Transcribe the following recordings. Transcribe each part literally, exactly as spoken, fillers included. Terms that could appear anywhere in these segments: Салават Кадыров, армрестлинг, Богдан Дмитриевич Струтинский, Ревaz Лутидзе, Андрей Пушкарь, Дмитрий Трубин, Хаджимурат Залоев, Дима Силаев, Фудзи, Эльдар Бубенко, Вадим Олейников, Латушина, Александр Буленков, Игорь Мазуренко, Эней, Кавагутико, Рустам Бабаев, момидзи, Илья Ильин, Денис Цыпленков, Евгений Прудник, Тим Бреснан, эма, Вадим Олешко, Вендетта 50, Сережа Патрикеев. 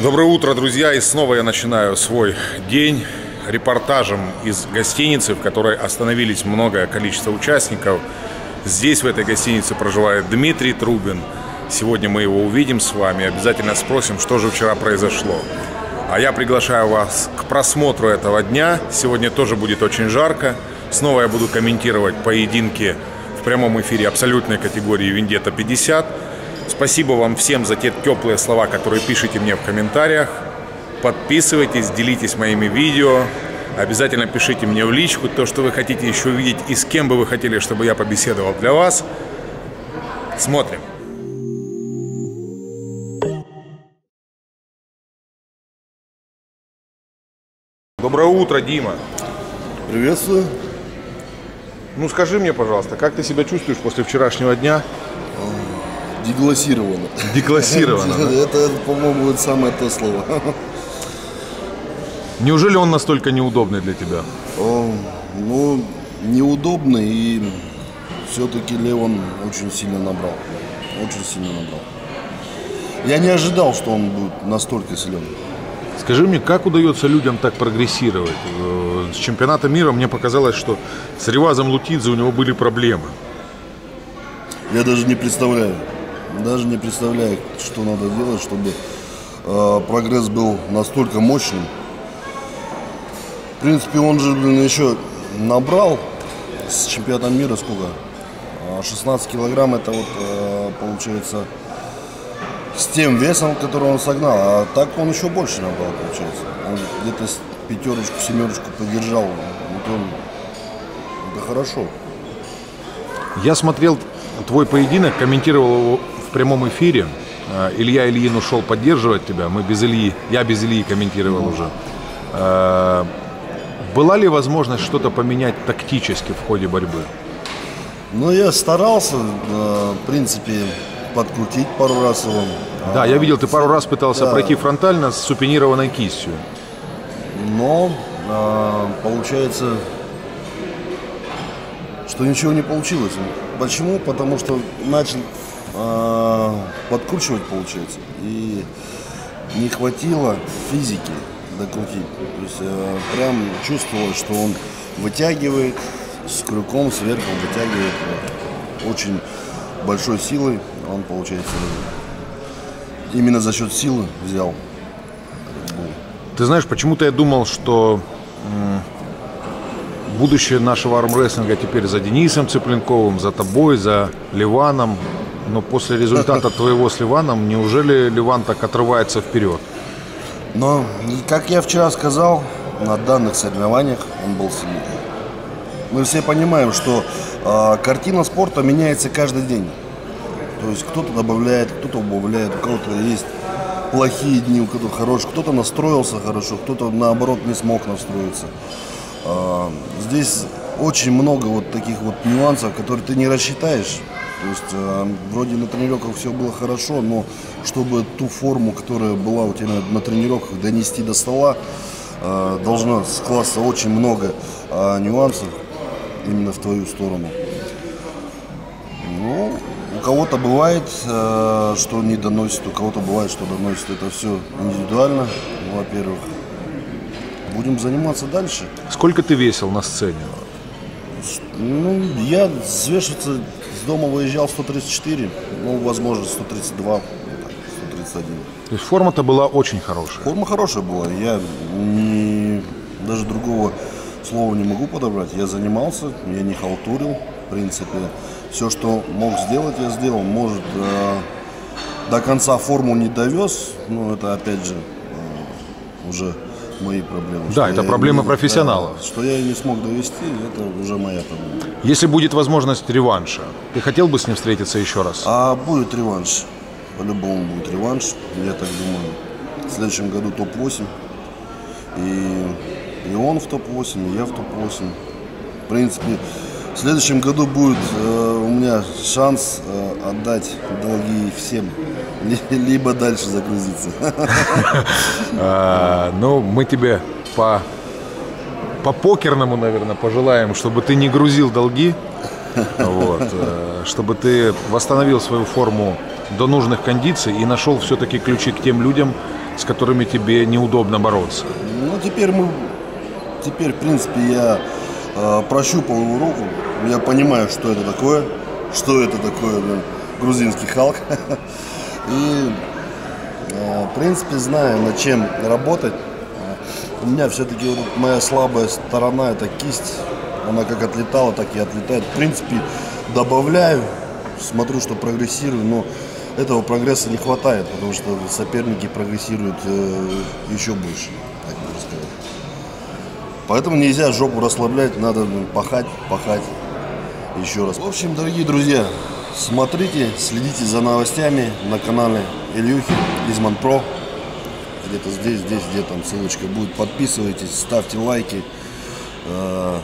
Доброе утро, друзья, и снова я начинаю свой день репортажем из гостиницы, в которой остановились многое количество участников. Здесь, в этой гостинице, проживает Дмитрий Трубин. Сегодня мы его увидим с вами, обязательно спросим, что же вчера произошло. А я приглашаю вас к просмотру этого дня. Сегодня тоже будет очень жарко. Снова я буду комментировать поединки в прямом эфире абсолютной категории «Вендетта пятьдесят». Спасибо вам всем за те теплые слова, которые пишите мне в комментариях. Подписывайтесь, делитесь моими видео. Обязательно пишите мне в личку то, что вы хотите еще увидеть и с кем бы вы хотели, чтобы я побеседовал для вас. Смотрим. Доброе утро, Дима. Приветствую. Ну скажи мне, пожалуйста, как ты себя чувствуешь после вчерашнего дня? Деклассировано. Деклассировано. Это, по-моему, самое то слово. Неужели он настолько неудобный для тебя? Ну, неудобный, и все-таки Леон очень сильно набрал. Очень сильно набрал. Я не ожидал, что он будет настолько силен. Скажи мне, как удается людям так прогрессировать? С чемпионата мира мне показалось, что с Ревазом Лутидзе у него были проблемы. Я даже не представляю, даже не представляю, что надо делать, чтобы э, прогресс был настолько мощным. В принципе, он же, блин, еще набрал с чемпионата мира сколько? шестнадцать килограмм, это вот э, получается... С тем весом, который он согнал, а так он еще больше набрал, получается. Он где-то пятерочку, семерочку поддержал. Вот он... Это хорошо. Я смотрел твой поединок, комментировал его в прямом эфире. Илья Ильин ушел поддерживать тебя. Мы без Ильи, я без Ильи комментировал mm-hmm. уже. Была ли возможность что-то поменять тактически в ходе борьбы? Ну, я старался, в принципе, подкрутить пару раз его. Да, а, я видел, ты пару раз пытался да. пройти фронтально с супинированной кистью. Но а, получается, что ничего не получилось. Почему? Потому что начал а, подкручивать, получается, и не хватило физики докрутить. То есть а, прям чувствовал, что он вытягивает с крюком сверху, вытягивает очень большой силой. Он, получается, именно за счет силы взял. Ты знаешь, почему-то я думал, что будущее нашего армрестлинга теперь за Денисом Цыпленковым, за тобой, за Ливаном. Но после результата твоего с Ливаном, неужели Ливан так отрывается вперед? Но, как я вчера сказал, на данных соревнованиях он был сильнее. Мы все понимаем, что э, картина спорта меняется каждый день. То есть кто-то добавляет, кто-то убавляет, у кого-то есть плохие дни, у кого-то хорошие, кто-то настроился хорошо, кто-то наоборот не смог настроиться. Здесь очень много вот таких вот нюансов, которые ты не рассчитаешь. То есть вроде на тренировках все было хорошо, но чтобы ту форму, которая была у тебя на тренировках, донести до стола, должно с класса очень много нюансов именно в твою сторону. Ну, у кого-то бывает, что не доносит, у кого-то бывает, что доносит. Это все индивидуально, во-первых. Будем заниматься дальше. Сколько ты весил на сцене? Ну, я взвешиваться с дома выезжал сто тридцать четыре, ну, возможно, сто тридцать два, сто тридцать один. То есть форма-то была очень хорошая? Форма хорошая была. Я не, даже другого слова не могу подобрать. Я занимался, я не халтурил, в принципе. Все, что мог сделать, я сделал. Может, э, до конца форму не довез, но это, опять же, э, уже мои проблемы. Да, это проблема профессионала. Да, что я и не смог довести, это уже моя проблема. Если будет возможность реванша, ты хотел бы с ним встретиться еще раз? А будет реванш. По-любому будет реванш. Я так думаю, в следующем году топ восемь. И, и он в топ восемь, и я в топ восемь. В принципе... В следующем году будет э, у меня шанс э, отдать долги всем, либо дальше загрузиться. Ну, мы тебе по покерному, наверное, пожелаем, чтобы ты не грузил долги, чтобы ты восстановил свою форму до нужных кондиций и нашел все-таки ключи к тем людям, с которыми тебе неудобно бороться? Ну, теперь мы... Теперь, в принципе, я э, прощупал его руку. Я понимаю, что это такое. Что это такое, блин, грузинский халк. И, э, в принципе, знаю, над чем работать. У меня все-таки вот моя слабая сторона – это кисть. Она как отлетала, так и отлетает. В принципе, добавляю, смотрю, что прогрессирую, но этого прогресса не хватает, потому что соперники прогрессируют э, еще больше, так можно сказать. Поэтому нельзя жопу расслаблять, надо пахать, пахать еще раз. В общем, дорогие друзья, смотрите, следите за новостями на канале Ильюхи Изман Про. Где-то здесь, здесь, где там ссылочка будет. Подписывайтесь, ставьте лайки, э,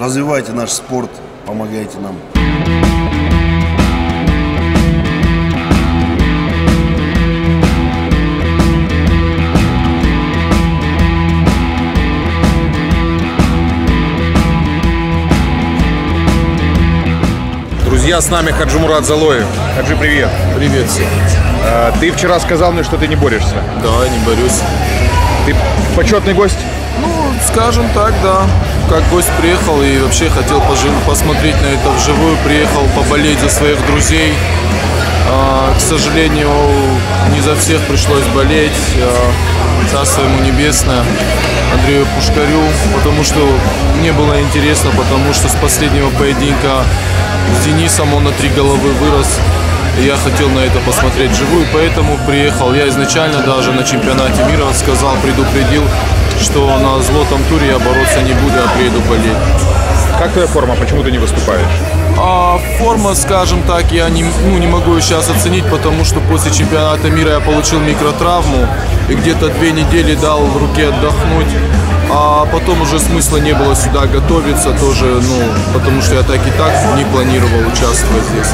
развивайте наш спорт, помогайте нам. Друзья, с нами Хаджимурат Залоев. Хаджи, привет. Привет всем. А, ты вчера сказал мне, что ты не борешься. Да, не борюсь. Ты почетный гость? Ну, скажем так, да. Как гость приехал и вообще хотел посмотреть на это вживую. Приехал поболеть за своих друзей. А, к сожалению, не за всех пришлось болеть. А, царство ему небесное, Андрею Пушкарю. Потому что мне было интересно, потому что с последнего поединка с Денисом он на три головы вырос, и я хотел на это посмотреть вживую, поэтому приехал. Я изначально даже на чемпионате мира сказал, предупредил, что на злотом туре я бороться не буду, а приеду болеть. Как твоя форма? Почему ты не выступаешь? А, форма, скажем так, я не, ну, не могу сейчас оценить, потому что после чемпионата мира я получил микротравму и где-то две недели дал в руке отдохнуть. А потом уже смысла не было сюда готовиться тоже, ну, потому что я так и так не планировал участвовать здесь.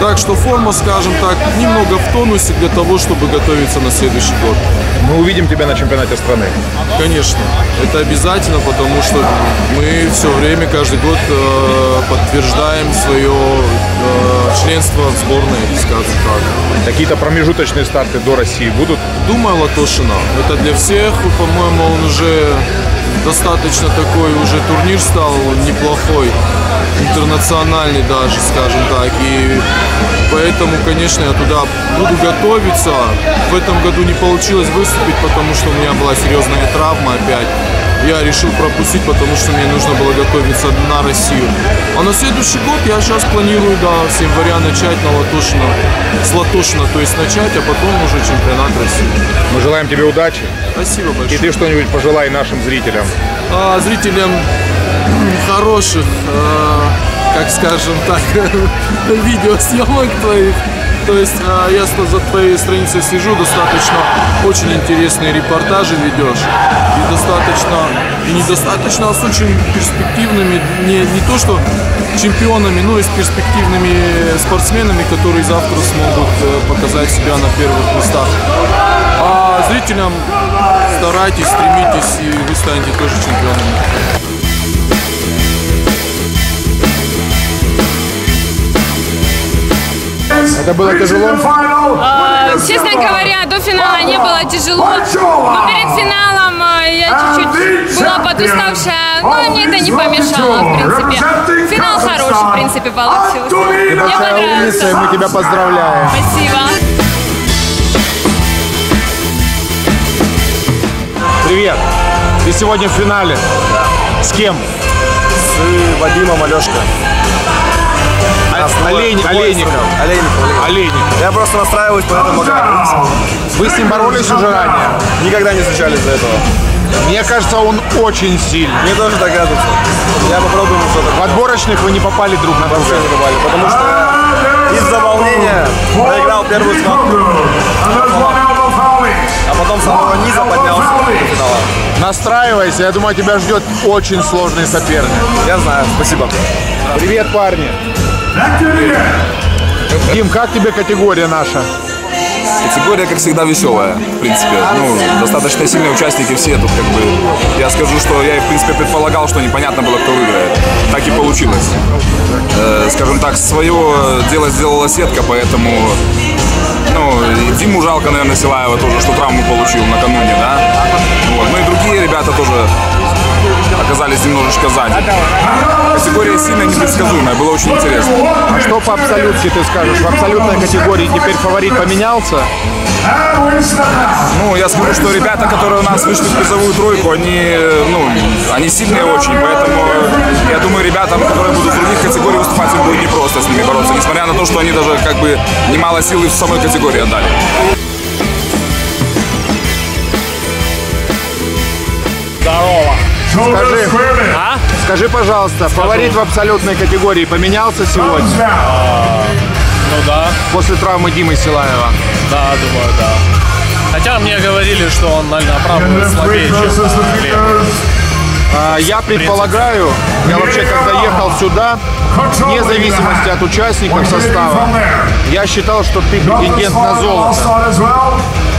Так что форма, скажем так, немного в тонусе для того, чтобы готовиться на следующий год. Мы увидим тебя на чемпионате страны. Конечно, это обязательно, потому что мы все время, каждый год э, подтверждаем свое э, членство в сборной, скажем так. Какие-то промежуточные старты до России будут? Думаю, Латушина. Это для всех, по-моему, он уже достаточно такой уже турнир стал неплохой, интернациональный даже, скажем так. И поэтому, конечно, я туда буду готовиться. В этом году не получилось выступить, потому что у меня была серьезная травма опять. Я решил пропустить, потому что мне нужно было готовиться на Россию. А на следующий год я сейчас планирую до да, января начать на Латушина, с Латушина, то есть начать, а потом уже чемпионат России. Мы желаем тебе удачи. Спасибо большое. И ты что-нибудь пожелай нашим зрителям. А, зрителям хороших, а, как скажем так, видеосъемок твоих. То есть я за твоей страницей слежу, достаточно очень интересные репортажи ведешь. И достаточно, и недостаточно, а с очень перспективными, не, не то что чемпионами, но и с перспективными спортсменами, которые завтра смогут показать себя на первых местах. А зрителям старайтесь, стремитесь, и вы станете тоже чемпионами. Это было тяжело? А, честно говоря, до финала не было тяжело, но перед финалом я чуть-чуть была подуставшая, но мне это не помешало, в принципе. Финал хороший, в принципе, получился. Ты большая умница, и мы тебя поздравляем. Спасибо. Привет. Ты сегодня в финале. С кем? С Вадимом Олешко. Олейников. Олейников. Я просто настраиваюсь, поэтому поговорим. Вы с ним боролись уже ранее? Никогда не встречались до этого. Мне кажется, он очень сильный. Мне тоже так кажется. Я попробую ему что-то. В отборочных вы не попали друг на друга? Вообще не попали, потому что из-за волнения проиграл первую схватку. А потом с самого низа поднялся до финала. Настраивайся, я думаю, тебя ждет очень сложный соперник. Я знаю, спасибо. Привет, парни. Дим, как тебе категория наша? Категория, как всегда, веселая, в принципе. Ну, достаточно сильные участники все тут, как бы. Я скажу, что я, в принципе, предполагал, что непонятно было, кто выиграет. Так и получилось. Э, скажем так, свое дело сделала сетка, поэтому... Ну, и Диму жалко, наверное, Силаева тоже, что травму получил накануне, да? Вот. Ну и другие ребята тоже оказались немножечко сзади. Категория сильная, непредсказуемая, было очень интересно. А что по абсолютке ты скажешь? В абсолютной категории теперь фаворит поменялся? Ну, я скажу, что ребята, которые у нас вышли в призовую тройку, они, ну, они сильные очень, поэтому я думаю, ребятам, которые будут в других категориях выступать, им будет непросто с ними бороться, несмотря на то, что они даже как бы немало силы в самой категории отдали. Здорово! Скажи, а? Скажи, пожалуйста, Скажу. Фаворит в абсолютной категории поменялся сегодня? А, ну да. После травмы Димы Силаева? Да, думаю, да. Хотя мне говорили, что он, наверное, правда слабее, чем а, я предполагаю, я вообще когда ехал сюда, вне зависимости от участников состава, я считал, что ты претендент на золото.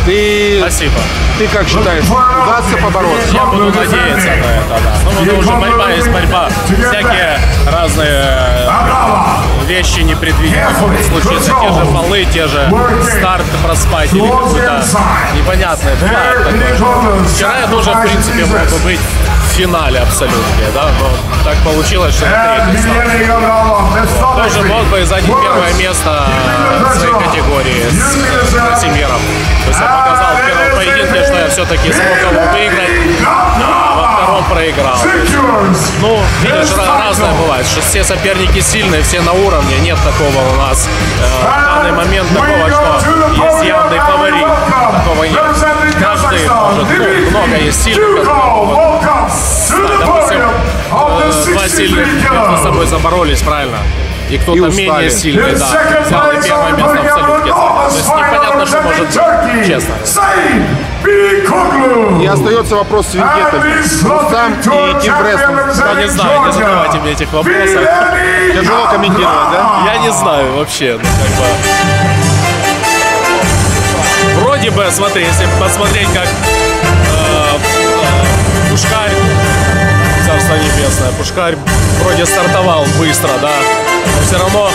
Ты, Спасибо. Ты как считаешь, удастся побороться? Я буду надеяться на это, да. Ну, это уже борьба есть борьба. Всякие разные вещи непредвиденные могут случиться. Те же фолы, те же старты проспать или какой-то непонятный флаг. Вчера это уже, в принципе, мог бы быть в финале абсолютно, да? Но так получилось, что на третьем стал. Тоже мог бы занять первое место в своей категории с Касимиром. То есть я показал в первом поединке, что я все-таки смог его выиграть, а во втором проиграл. Ну, видишь, разное бывает, что все соперники сильные, все на уровне. Нет такого у нас э, в данный момент, такого, что есть явный фаворит. Такого нет. Каждый может, ну, много есть сильных, которые, допустим, э, два сильных между собой заборолись, правильно? И кто-то менее сильный, да, взял и первое место в абсолютке. То есть непонятно, что может быть, честно. И остается вопрос с Вендеттами. Рустам и Тим Бреснан. Я не знаю, не задавайте мне этих вопросов. Тяжело комментировать, да? Я не знаю вообще, ну, как бы. Вроде бы, смотри, если посмотреть, как э, Пушкарь, царство небесное, Пушкарь вроде стартовал быстро, да? Но все равно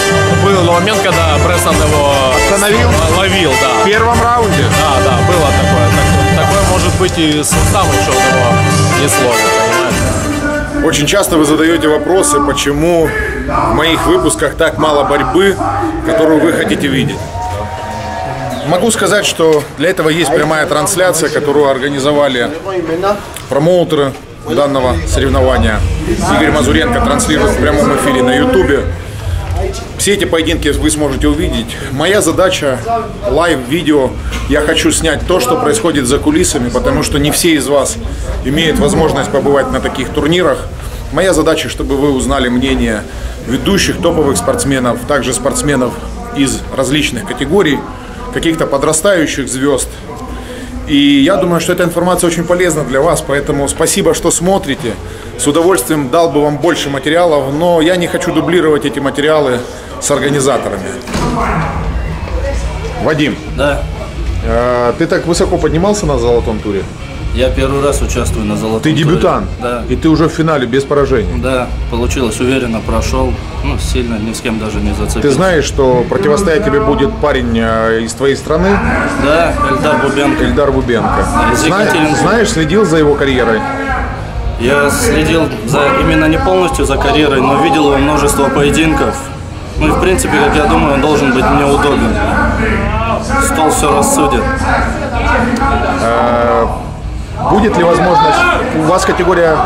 был момент, когда Бреснан его остановил, ловил, да. В первом раунде? Да, да, было такое. Так, такое может быть и с Рустамом, что его не сложно, понимаете? Очень часто вы задаете вопросы, почему в моих выпусках так мало борьбы, которую вы хотите видеть. Могу сказать, что для этого есть прямая трансляция, которую организовали промоутеры данного соревнования. Игорь Мазуренко транслирует в прямом эфире на ютубе. Все эти поединки вы сможете увидеть. Моя задача лайв-видео, я хочу снять то, что происходит за кулисами, потому что не все из вас имеют возможность побывать на таких турнирах. Моя задача, чтобы вы узнали мнение ведущих топовых спортсменов, также спортсменов из различных категорий, каких-то подрастающих звезд. И я думаю, что эта информация очень полезна для вас, поэтому спасибо, что смотрите. С удовольствием дал бы вам больше материалов, но я не хочу дублировать эти материалы с организаторами. Вадим, да. э, ты так высоко поднимался на золотом туре? Я первый раз участвую на золотом туре. Ты дебютант? Да. И ты уже в финале без поражений? Да, получилось уверенно, прошел, ну, сильно, ни с кем даже не зацепился. Ты знаешь, что противостоять тебе будет парень из твоей страны? Да, Эльдар Бубенко. Эльдар Бубенко. Да, Зна знаешь, следил за его карьерой? Я следил за, именно не полностью за карьерой, но видел его множество поединков. Ну и в принципе, как я думаю, он должен быть мне удобен. Стол все рассудит. А будет ли возможность? У вас категория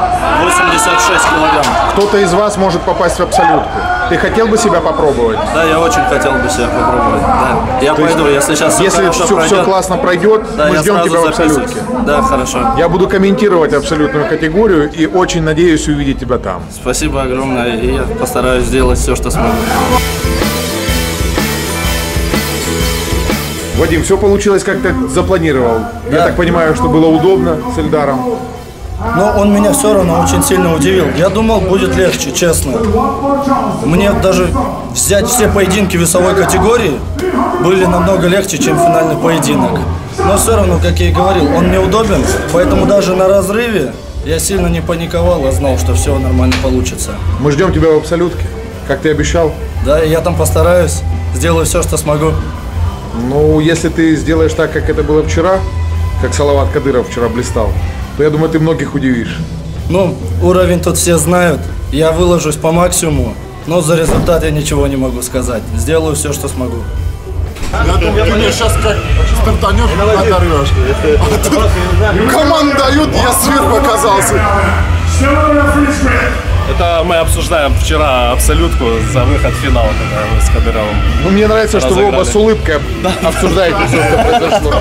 восемьдесят шесть килограмм. Кто-то из вас может попасть в абсолютку. Ты хотел бы себя попробовать? Да, я очень хотел бы себя попробовать. Да. Я То пойду, есть, если сейчас все если хорошо все, пройдет, все классно пройдет, да, мы ждем тебя в абсолютке. Да, хорошо. Я буду комментировать абсолютную категорию и очень надеюсь увидеть тебя там. Спасибо огромное, и я постараюсь сделать все, что смогу. Вадим, все получилось, как ты запланировал. Да. Я так понимаю, что было удобно с Эльдаром. Но он меня все равно очень сильно удивил. Я думал, будет легче, честно. Мне даже взять все поединки весовой категории были намного легче, чем финальный поединок. Но все равно, как я и говорил, он неудобен, поэтому даже на разрыве я сильно не паниковал, а знал, что все нормально получится. Мы ждем тебя в абсолютке, как ты обещал. Да, я там постараюсь, сделаю все, что смогу. Ну, если ты сделаешь так, как это было вчера, как Салават Кадыров вчера блистал, то я думаю, ты многих удивишь. Ну, уровень тут все знают, я выложусь по максимуму, но за результат я ничего не могу сказать. Сделаю все, что смогу. Я думаю, ты мне сейчас как стартанешь, оторвешь. А тут команду дают, я сверху оказался. Это мы обсуждаем вчера абсолютку за выход в финал, когда мы с Кадыровым. Ну, мне нравится, что вы оба с улыбкой обсуждаете все, что произошло.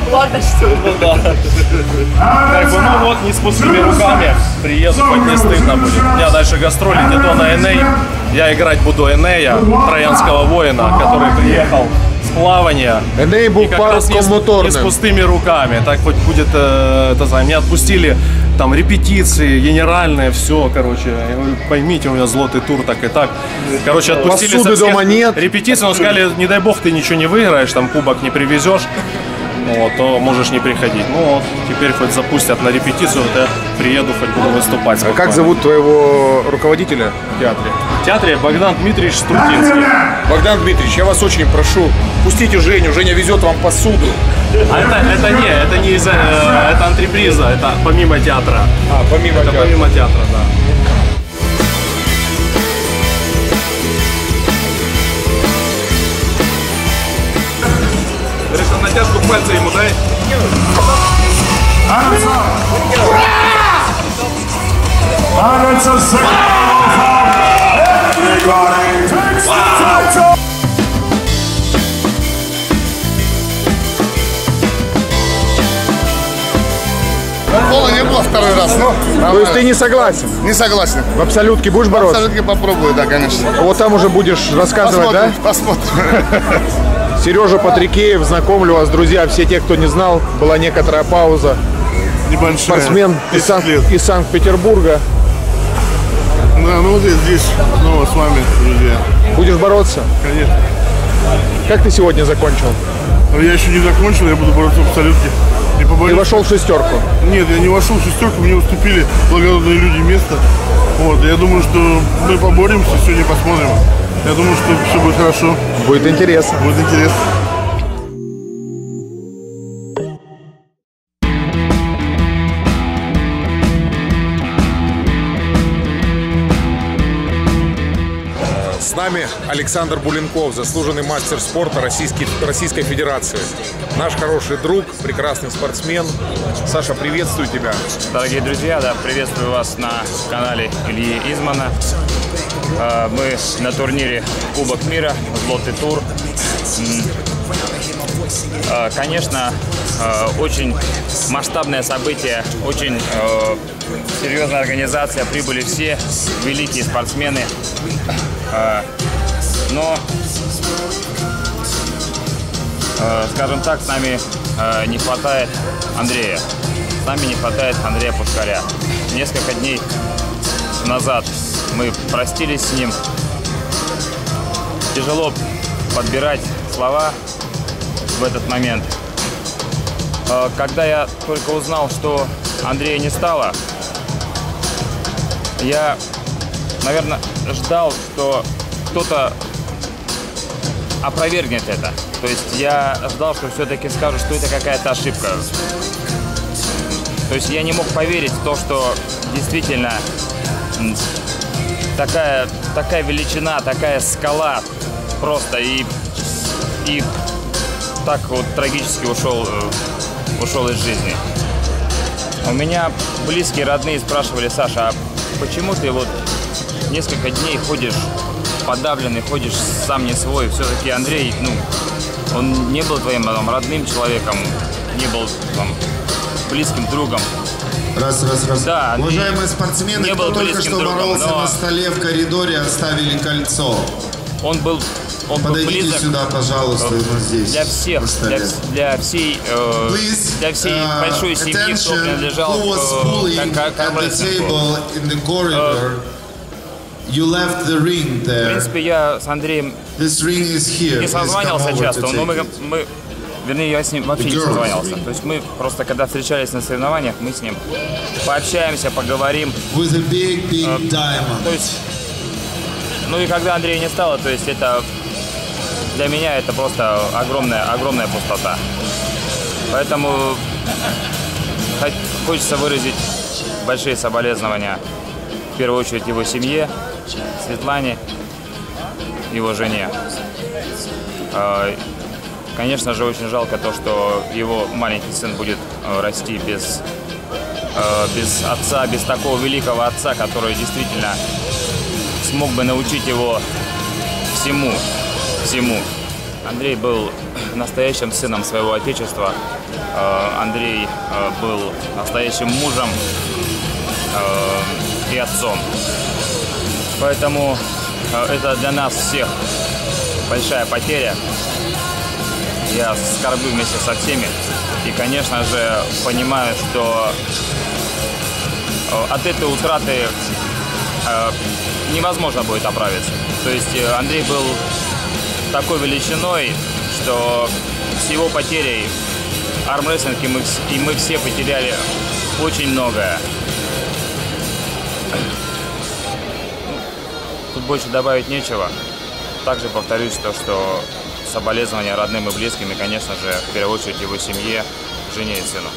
Как бы, ну вот, не с пустыми руками приеду, хоть не стыдно будет. У меня дальше гастроли, не то на Эней. Я играть буду Энея, троянского воина, который приехал с плавания. Эней был парус-коммуторным. Не с пустыми руками, так хоть будет, это знаю, меня отпустили. Там репетиции, генеральное, все, короче, поймите, у меня злотый тур, так и так. Короче, отпустили со всех репетиций, но сказали, не дай бог, ты ничего не выиграешь, там кубок не привезешь, вот, то можешь не приходить. Ну, вот, теперь хоть запустят на репетицию, вот я приеду, хоть буду выступать. А как зовут твоего руководителя в театре? В театре Богдан Дмитриевич Струтинский. Богдан Дмитриевич, я вас очень прошу, пустите Женю, Женя везет вам посуду. А это, это не, это не из, это антреприза, это помимо театра. А, помимо это театра. Помимо театра, да. Решил натяжку пальца ему, дай. Ура! Пола не было второй раз, но... То есть ты не согласен? Не согласен. В абсолютке будешь бороться? В абсолютке попробую, да, конечно. Вот там уже будешь рассказывать, да? Посмотрим, посмотрим. Сережа Патрикеев, знакомлю вас, друзья, все те, кто не знал, была некоторая пауза. Небольшая. Спортсмен из, Сан... из Санкт-Петербурга. Да, ну вот здесь снова с вами, друзья. Будешь бороться? Конечно. Как ты сегодня закончил? Я еще не закончил, я буду бороться в абсолютке. Ты вошел в шестерку? Нет, я не вошел в шестерку, мне уступили благородные люди место. Вот, я думаю, что мы поборемся, сегодня посмотрим. Я думаю, что все будет хорошо. Будет интересно. Будет интересно. С нами Александр Буленков, заслуженный мастер спорта Российской, Российской Федерации. Наш хороший друг, прекрасный спортсмен. Саша, приветствую тебя. Дорогие друзья, да, приветствую вас на канале Ильи Измана. Мы на турнире Кубок Мира, Злотый тур. Конечно, очень масштабное событие, очень серьезная организация, прибыли все великие спортсмены. Но, скажем так, с нами не хватает Андрея. С нами не хватает Андрея Пушкаря. Несколько дней назад мы простились с ним. Тяжело подбирать слова в этот момент. Когда я только узнал, что Андрея не стало, я, наверное, ждал, что кто-то опровергнет это. То есть я ждал, что все-таки скажут, что это какая-то ошибка. То есть я не мог поверить в то, что действительно такая, такая величина, такая скала просто и, и так вот трагически ушел, ушел из жизни. У меня близкие, родные спрашивали: Саша, а почему ты вот несколько дней ходишь подавленный, ходишь сам не свой? Все-таки Андрей, ну, он не был твоим там родным человеком, не был там близким другом. Раз, раз, раз. Да, уважаемые спортсмены, кто только что другом, боролся но... на столе в коридоре, оставили кольцо. Он был, он подойдите был близок, сюда, пожалуйста, вот здесь. Для всех, для, для всей, э, Please, для всей uh, большой семьи, кто принадлежал к. В принципе, я с Андреем не созванивался часто, но мы, мы... Вернее, я с ним вообще не созванивался. То есть мы просто, когда встречались на соревнованиях, мы с ним пообщаемся, поговорим. Big, big то есть, ну и когда Андрея не стало, то есть это... Для меня это просто огромная, огромная пустота. Поэтому хочется выразить большие соболезнования, в первую очередь, его семье, Светлане, его жене. Конечно же, очень жалко то, что его маленький сын будет расти без, без отца, без такого великого отца, который действительно смог бы научить его всему. всему. Андрей был настоящим сыном своего отечества. Андрей был настоящим мужем и отцом. Поэтому это для нас всех большая потеря. Я скорблю вместе со всеми. И, конечно же, понимаю, что от этой утраты невозможно будет оправиться. То есть Андрей был такой величиной, что с его потерей армрестлинг, и мы, и мы все потеряли очень многое. Тут больше добавить нечего. Также повторюсь то, что соболезнования родным и близким, и, конечно же, в первую очередь его семье, жене и сыну.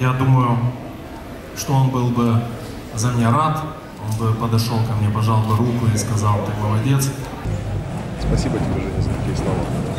Я думаю, что он был бы за меня рад, он бы подошел ко мне, пожал бы руку и сказал: ты молодец. Спасибо тебе, Женя, за такие слова.